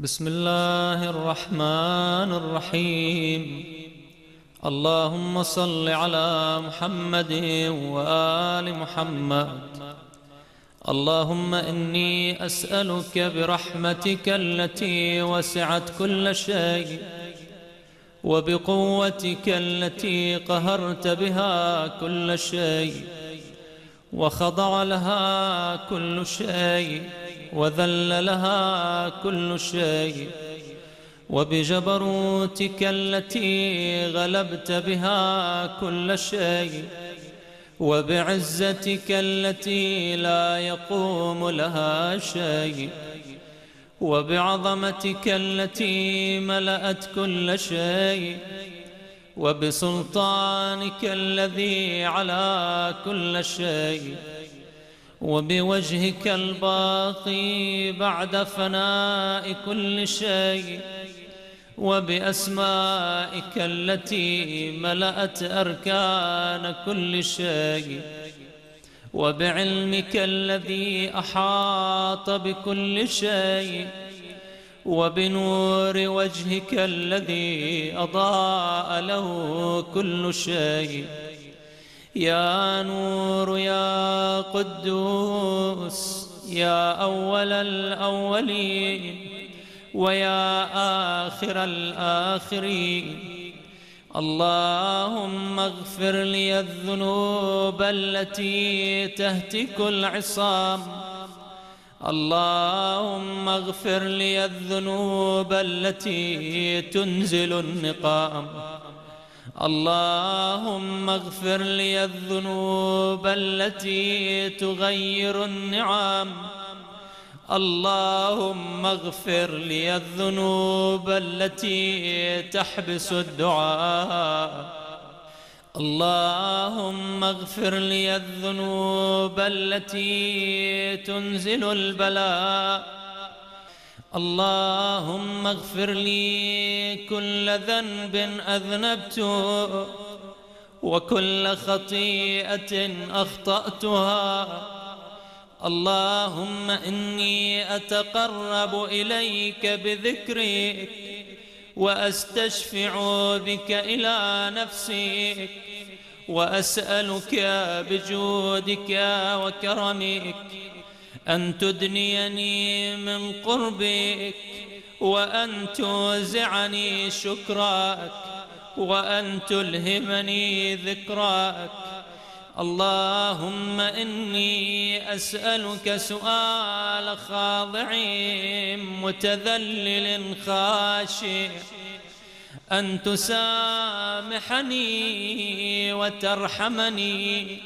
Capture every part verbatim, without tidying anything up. بسم الله الرحمن الرحيم. اللهم صل على محمد وآل محمد. اللهم إني أسألك برحمتك التي وسعت كل شيء وبقوتك التي قهرت بها كل شيء وخضع لها كل شيء وذل لها كل شيء، وبجبروتك التي غلبت بها كل شيء، وبعزتك التي لا يقوم لها شيء، وبعظمتك التي ملأت كل شيء، وبسلطانك الذي على كل شيء، وبوجهك الباقي بعد فناء كل شيء، وبأسمائك التي ملأت أركان كل شيء، وبعلمك الذي أحاط بكل شيء، وبنور وجهك الذي أضاء له كل شيء. يا نور يا قدوس يا أول الأولين ويا آخر الآخرين، اللهم اغفر لي الذنوب التي تهتك العصام، اللهم اغفر لي الذنوب التي تنزل النقام، اللهم اغفر لي الذنوب التي تغير النعم، اللهم اغفر لي الذنوب التي تحبس الدعاء، اللهم اغفر لي الذنوب التي تنزل البلاء، اللهم اغفر لي كل ذنب أذنبته وكل خطيئة أخطأتها، اللهم إني أتقرب إليك بذكرك وأستشفع بك إلى نفسي، وأسألك بجودك وكرمك أن تدنيني من قربك، وأن توزعني شكرك، وأن تلهمني ذكرك. اللهم إني أسألك سؤال خاضع متذلل خاشع، أن تسامحني وترحمني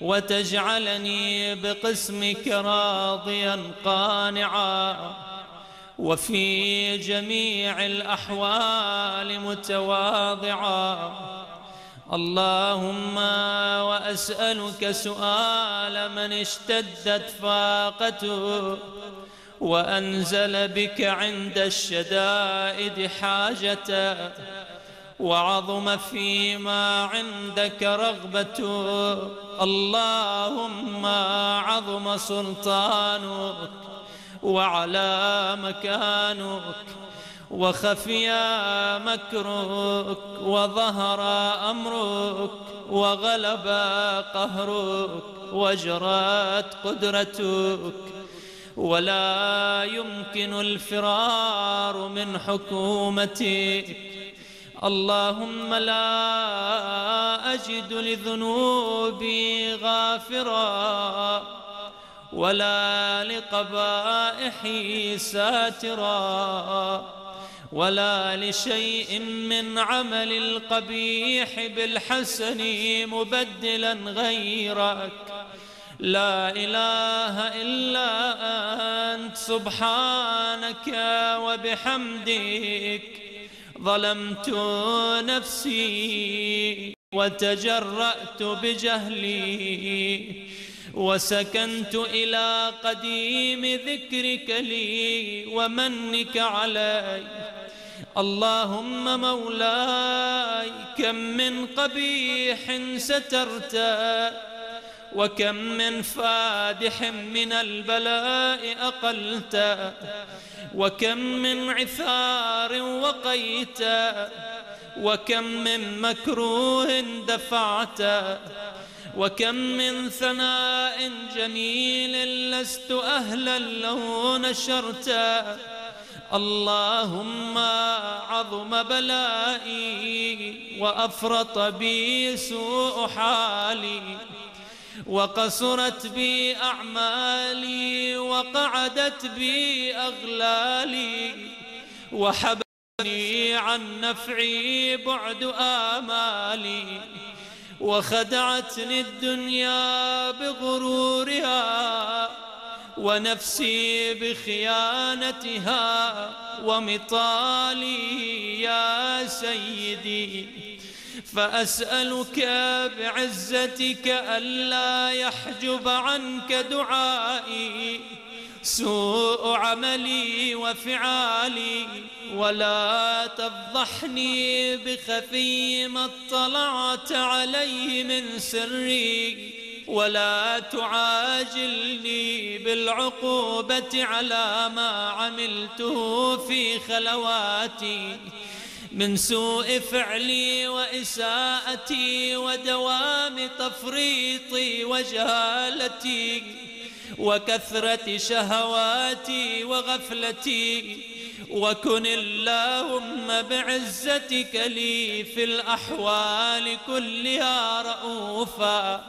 وتجعلني بقسمك راضيا قانعا، وفي جميع الأحوال متواضعا. اللهم وأسألك سؤال من اشتدت فاقته وأنزل بك عند الشدائد حاجته، وعظم فيما عندك رغبته، اللهم عظم سلطانك وعلى مكانك، وخفي مكرك وظهر أمرك وغلب قهرك وجرت قدرتك، ولا يمكن الفرار من حكومتك. اللهم لا أجد لذنوبي غافرا، ولا لقبائحي ساترا، ولا لشيء من عمل القبيح بالحسن مبدلا غيرك. لا إله إلا أنت سبحانك وبحمدك ظلمت نفسي وتجرأت بجهلي، وسكنت إلى قديم ذكرك لي ومنك علي. اللهم مولاي كم من قبيح سترت وكم من فادح من البلاء أقلتا، وكم من عثار وقيتا، وكم من مكروه دفعتا، وكم من ثناء جميل لست أهلا له نشرتا. اللهم عظم بلائي وأفرط بي سوء حالي، وقصرت بي أعمالي، وقعدت بي أغلالي، وحبسني عن نفعي بعد آمالي، وخدعتني الدنيا بغرورها، ونفسي بخيانتها، ومطالي يا سيدي. فأسألك بعزتك ألا يحجب عنك دعائي سوء عملي وفعالي، ولا تفضحني بخفي ما اطلعت عليه من سري، ولا تعاجلني بالعقوبة على ما عملته في خلواتي من سوء فعلي وإساءتي، ودوام تفريطي وجهالتي، وكثرة شهواتي وغفلتي. وكن اللهم بعزتك لي في الأحوال كلها رؤوفا،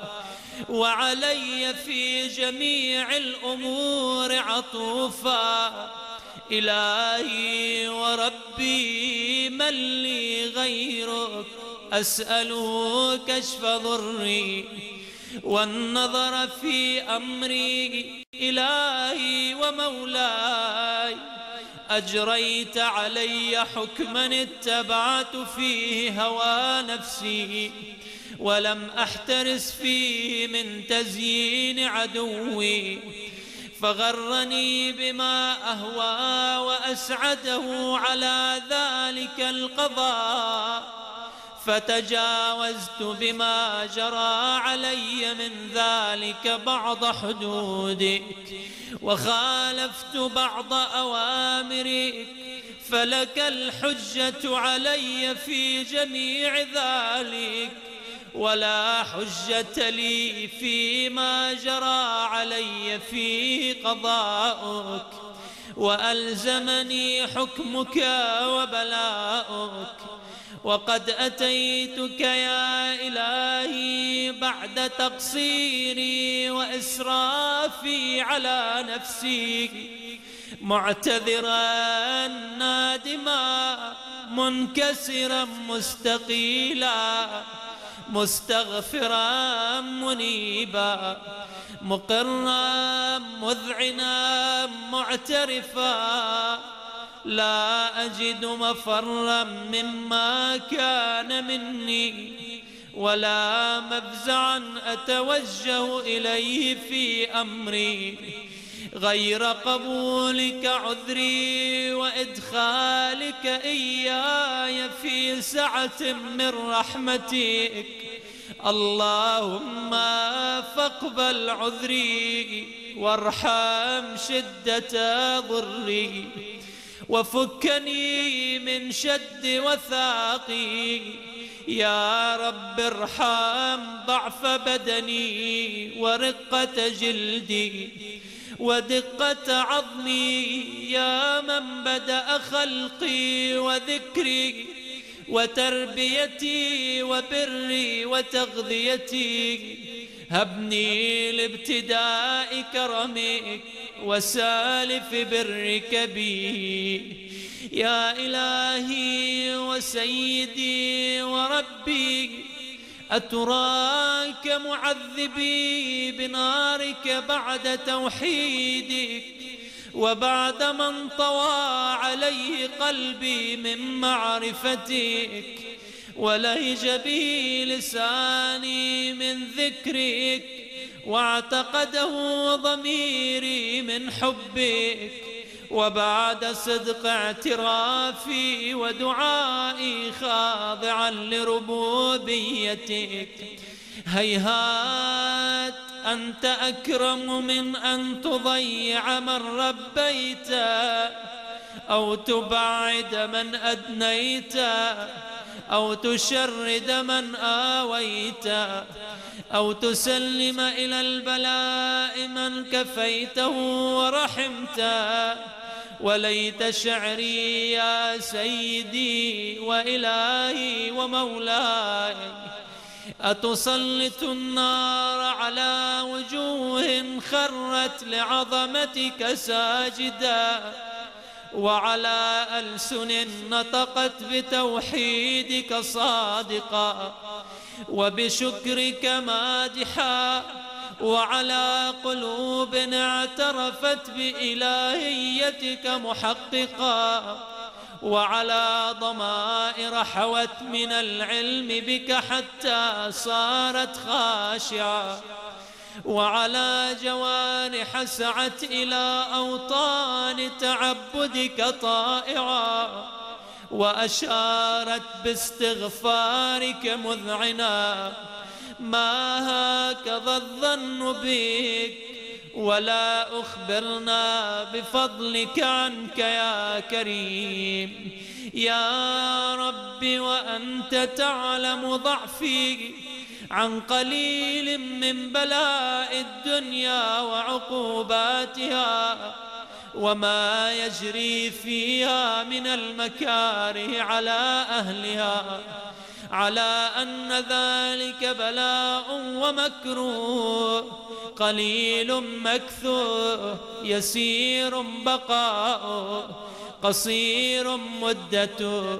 وعلي في جميع الأمور عطوفا. إلهي وربي من لي غيرك أسأله كشف ضري والنظر في أمري. إلهي ومولاي أجريت علي حكما اتبعت فيه هوى نفسي، ولم أحترس فيه من تزيين عدوي، فغرني بما أهوى وأسعده على ذلك القضاء، فتجاوزت بما جرى علي من ذلك بعض حدودك، وخالفت بعض أوامرك، فلك الحجة علي في جميع ذلك، ولا حجة لي فيما جرى علي في قضاءك، وألزمني حكمك وبلاءك. وقد أتيتك يا إلهي بعد تقصيري وإسرافي على نفسي، معتذرا نادما منكسرا مستقيلا، مستغفرا منيبا، مقرا مذعنا معترفا، لا أجد مفرا مما كان مني، ولا مفزعا أتوجه إليه في أمري غير قبولك عذري، وإدخالك إياي في سعة من رحمتك. اللهم فاقبل عذري، وارحم شدة ضري، وفكني من شد وثاقي. يا رب ارحم ضعف بدني، ورقة جلدي، ودقة عظمي، يا من بدأ خلقي وذكري وتربيتي وبري وتغذيتي. هبني لابتداء كرمك وسالف برك بي. يا إلهي وسيدي وربي، أتراك معذبي بنارك بعد توحيدك، وبعد من طوى عليه قلبي من معرفتك، ولهج بي لساني من ذكرك، واعتقده ضميري من حبك، وبعد صدق اعترافي ودعائي خاضعا لربوبيتك. هيهات أنت أكرم من أن تضيع من ربيت أو تبعد من أدنيت أو تشرد من آويت أو تسلم إلى البلاء من كفيته ورحمته. وليت شعري يا سيدي وإلهي ومولاي أتسلط النار على وجوه خرت لعظمتك ساجدا، وعلى ألسن نطقت بتوحيدك صادقا وبشكرك مادحا، وعلى قلوب اعترفت بإلهيتك محققا، وعلى ضمائر حوت من العلم بك حتى صارت خاشعة، وعلى جوارح سعت إلى أوطان تعبدك طائعة، وأشارت باستغفارك مذعنة. ما هكذا الظن بك، ولا أخبرنا بفضلك عنك يا كريم. يا رب وأنت تعلم ضعفي عن قليل من بلاء الدنيا وعقوباتها وما يجري فيها من المكاره على أهلها، على أن ذلك بلاء ومكروه قليل مكثوه يسير بقاؤه قصير مدته،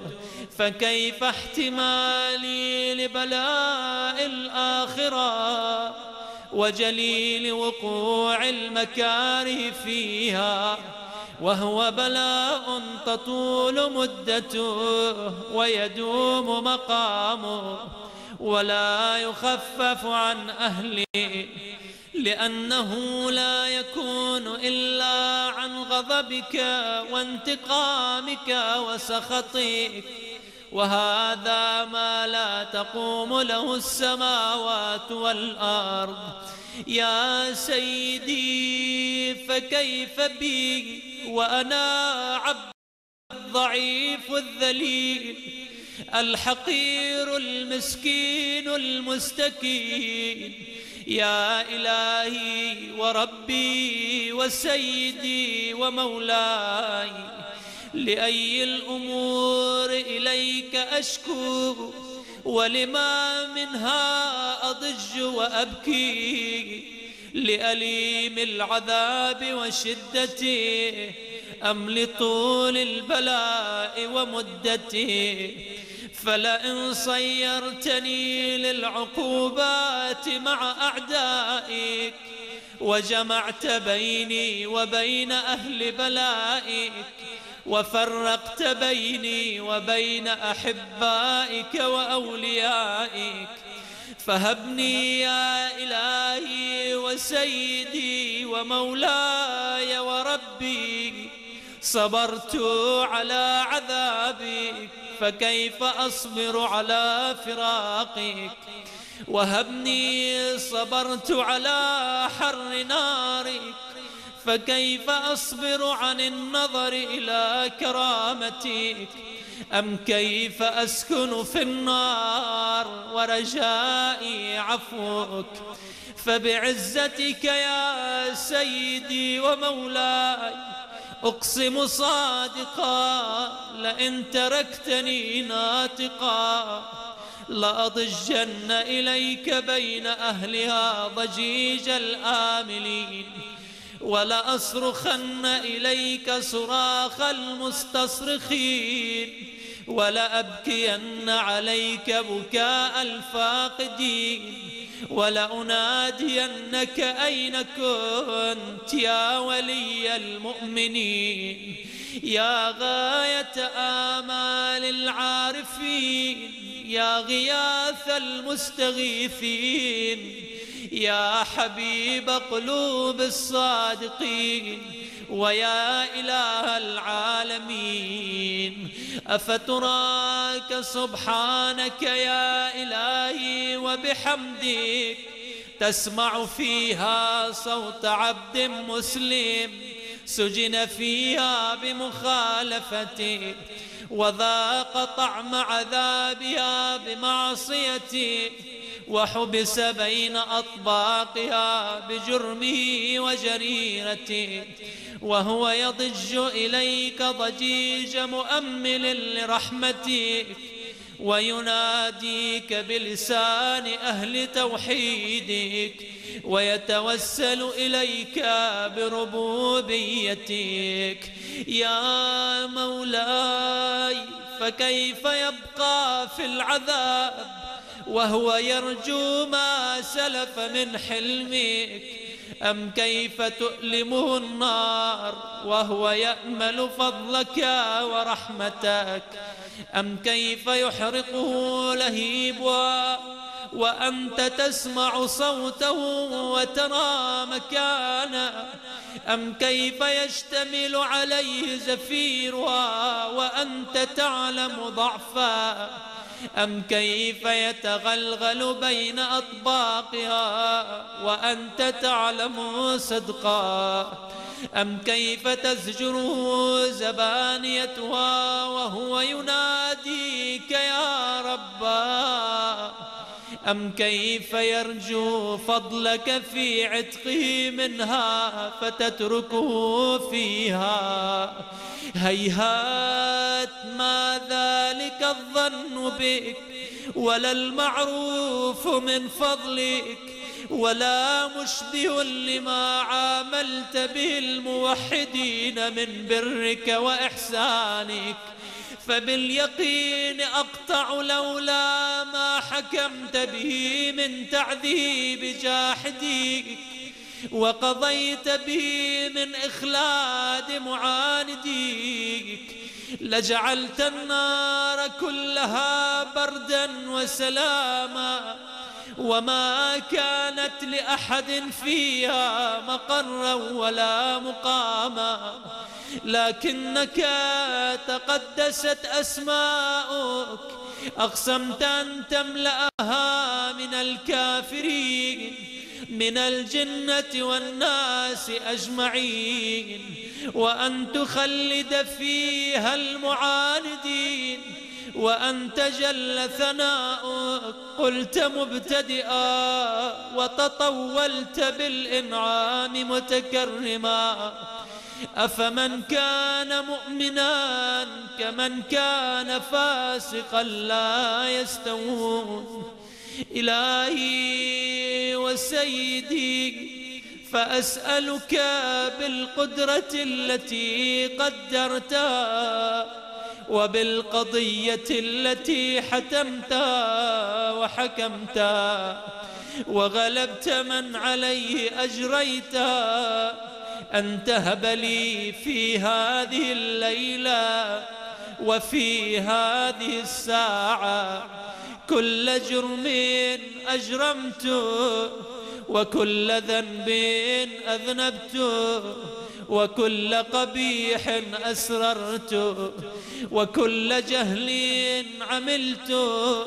فكيف احتمالي لبلاء الآخرة وجليل وقوع المكاره فيها، وهو بلاء تطول مدته ويدوم مقامه ولا يخفف عن أهله، لأنه لا يكون إلا عن غضبك وانتقامك وسخطك، وهذا ما لا تقوم له السماوات والأرض. يا سيدي فكيف بي وأنا عبد الضعيف الذليل الحقير المسكين المستكين؟ يا إلهي وربي وسيدي ومولاي، لأي الأمور إليك أشكو ولما منها أضج وأبكي؟ لأليم العذاب وشدته أم لطول البلاء ومدته؟ فلئن صيرتني للعقوبات مع أعدائك وجمعت بيني وبين أهل بلائك وفرقت بيني وبين أحبائك وأوليائك، فهبني يا إلهي وسيدي ومولاي وربي. صبرت على عذابك فكيف أصبر على فراقك؟ وهبني صبرت على حر نارك فكيف أصبر عن النظر إلى كرامتك؟ أم كيف أسكن في النار ورجائي عفوك؟ فبعزتك يا سيدي ومولاي أقسم صادقا لئن تركتني ناطقا لأضجن إليك بين أهلها ضجيج الآملين، ولأصرخن إليك صراخ المستصرخين، ولأبكين عليك بكاء الفاقدين، ولأنادينك أين كنت يا ولي المؤمنين. يا غاية آمال العارفين، يا غياث المستغيثين، يا حبيب قلوب الصادقين، ويا إله العالمين. أفتراك سبحانك يا إلهي وبحمدك تسمع فيها صوت عبد مسلم سجن فيها بمخالفتي وذاق طعم عذابها بمعصيتي وحبس بين أطباقها بجرمه وجريرتي وهو يضج إليك ضجيج مؤمل لرحمتك ويناديك بلسان أهل توحيدك ويتوسل إليك بربوبيتك يا مولاي، فكيف يبقى في العذاب وهو يرجو ما سلف من حلمك؟ أم كيف تؤلمه النار وهو يأمل فضلك ورحمتك؟ أم كيف يحرقه لهيبها وأنت تسمع صوته وترى مكانه؟ أم كيف يشتمل عليه زفيرها وأنت تعلم ضعفه؟ أم كيف يتغلغل بين أطباقها وأنت تعلم صدقا؟ أم كيف تزجره زبانيتها وهو يناديك يا ربا؟ أم كيف يرجو فضلك في عتقه منها فتتركه فيها؟ هيهات ما ذلك الظن بك ولا المعروف من فضلك ولا مشبه لما عاملت به الموحدين من برك وإحسانك، فباليقين أقطع لولا ما حكمت به من تعذيب جاحديك وقضيت به من إخلاد معانديك لجعلت النار كلها بردا وسلاما، وما كانت لأحد فيها مقرا ولا مقاما، لكنك تقدست أسماؤك أقسمت أن تملأها من الكافرين من الجنة والناس أجمعين، وأن تخلد فيها المعاندين، وأن تجل ثناؤك قلت مبتدئا وتطولت بالإنعام متكرما. أفمن كان مؤمنا كمن كان فاسقا لا يستوون. إلهي وسيدي، فأسألك بالقدرة التي قدرتها وبالقضية التي حتمتها وحكمتها وغلبت من عليه أجريتها أن تهب لي في هذه الليلة وفي هذه الساعة كل جرم أجرمته وكل ذنب أذنبته وكل قبيح أسررته وكل جهل عملته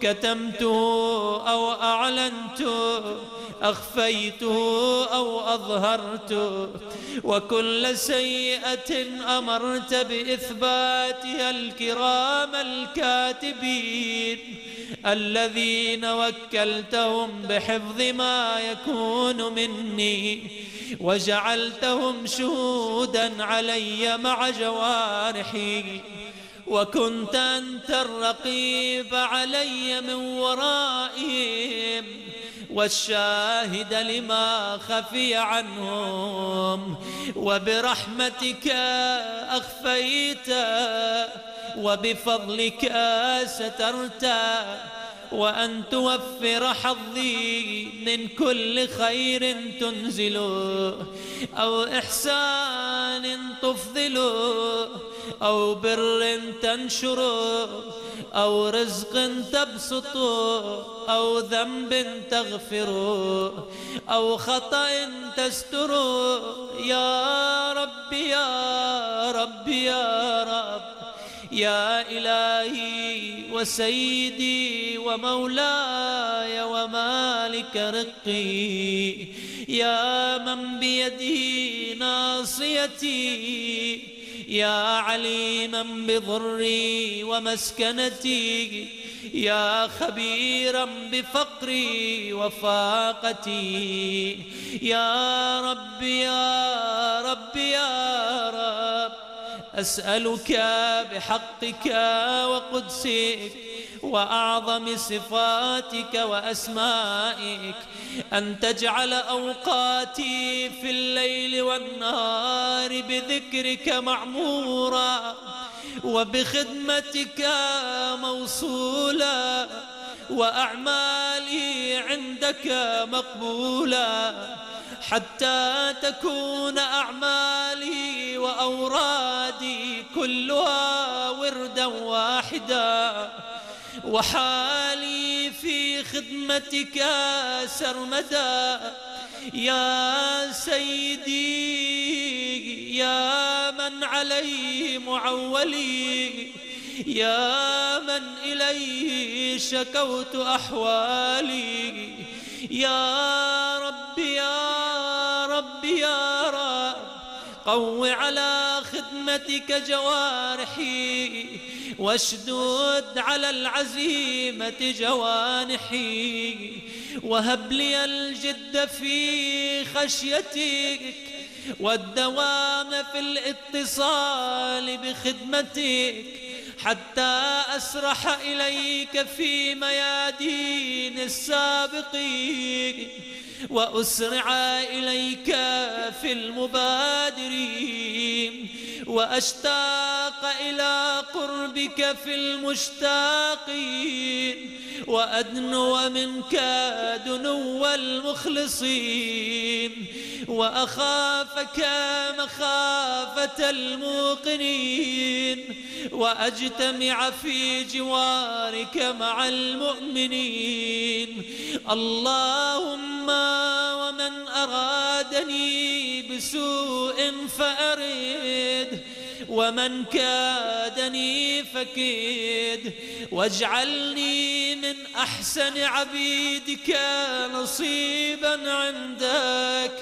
كتمته أو أعلنته أخفيته أو أظهرته، وكل سيئة أمرت بإثباتها الكرام الكاتبين الذين وكلتهم بحفظ ما يكون مني وجعلتهم شهودا علي مع جوارحي، وكنت أنت الرقيب علي من ورائهم والشاهد لما خفي عنهم، وبرحمتك أخفيت وبفضلك سترت، وأن توفر حظي من كل خير تنزله أو إحسان تفضله أو بر تنشره أو رزق تبسطه أو ذنب تغفره أو خطأ تستره. يا ربي يا ربي يا رب يا إلهي وسيدي ومولاي ومالك رقي، يا من بيده ناصيتي، يا عليما بضري ومسكنتي، يا خبيرا بفقري وفاقتي، يا رب يا رب يا رب أسألك بحقك وقدسك وأعظم صفاتك وأسمائك أن تجعل أوقاتي في الليل والنهار بذكرك معمورا وبخدمتك موصولا وأعمالي عندك مقبولا، حتى تكون أعمالي وأورادي كلها وردا واحدا، وحالي في خدمتك سرمدا. يا سيدي يا من عليه معولي، يا من إليه شكوت أحوالي، يا رب يا رب يا رب قو على خدمتك جوارحي واشدد على العزيمة جوانحي، وهب لي الجد في خشيتك والدوام في الاتصال بخدمتك، حتى أسرح إليك في ميادين السابقين وأسرع إليك في المبادرين، وأشتاق إلى قربك في المشتاقين، وأدنو منك دنو المخلصين، وأخافك مخافة الموقنين، وأجتمع في جوارك مع المؤمنين. اللهم ومن أرادني بسوء فأرد، ومن كادني فكيد، واجعلني من أحسن عبيدك نصيبا عندك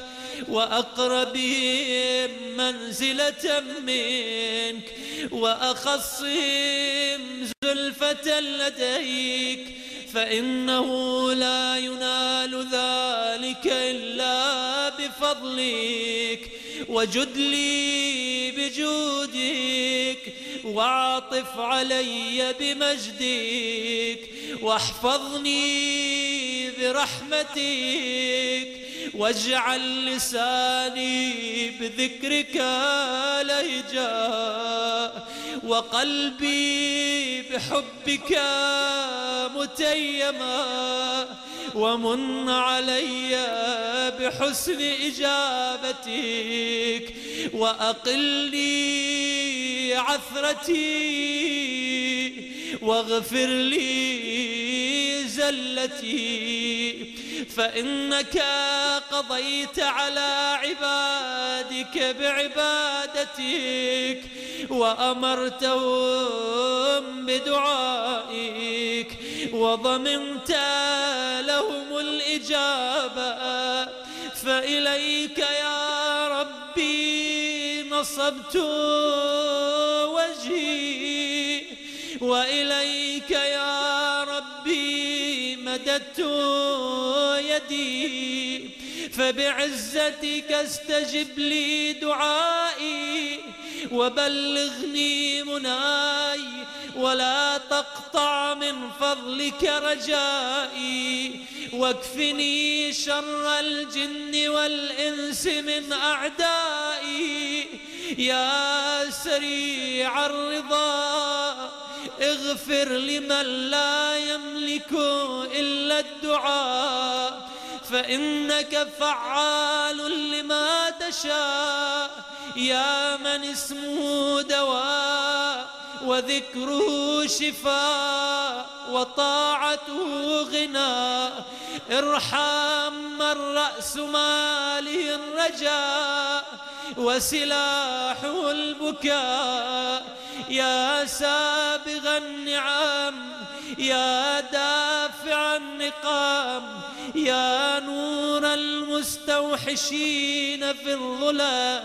وأقربهم منزلة منك وأخصهم زلفة لديك، فإنه لا ينال ذلك إلا بفضلك، وجد لي بجودك، واعطف علي بمجدك، واحفظني برحمتك، واجعل لساني بذكرك لهجا، وقلبي بحبك متيما، ومن علي بحسن إجابتك، وأقلي عثرتي، واغفر لي زلتي، فإنك قضيت على عبادك بعبادتك، وأمرتهم بدعائك، وضمنت لهم الإجابة، فإليك يا ربي نصبت وجهي، وإليك يا ربي مددت يدي، فبعزتك استجب لي دعائي، وبلغني مناي، ولا تقطع من فضلك رجائي، واكفني شر الجن والإنس من أعدائي. يا سريع الرضا اغفر لمن لا يملك إلا الدعاء، فإنك فعال لما تشاء، يا من اسمه دواء وذكره شفاء وطاعته غنى، ارحم من رأس ماله الرجاء وسلاحه البكاء، يا سابغ النعم يا دافع النقام يا نور المستوحشين في الظلام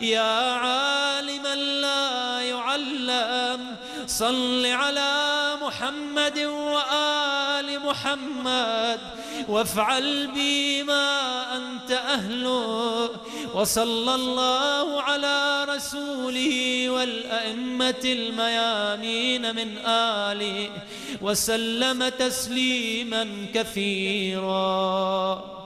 يا عالما لا يعلم صل على محمد وآل محمد وافعل بي ما أنت أهله. وصلى الله على رسوله والأئمة الميامين من آله وسلم تسليما كثيرا.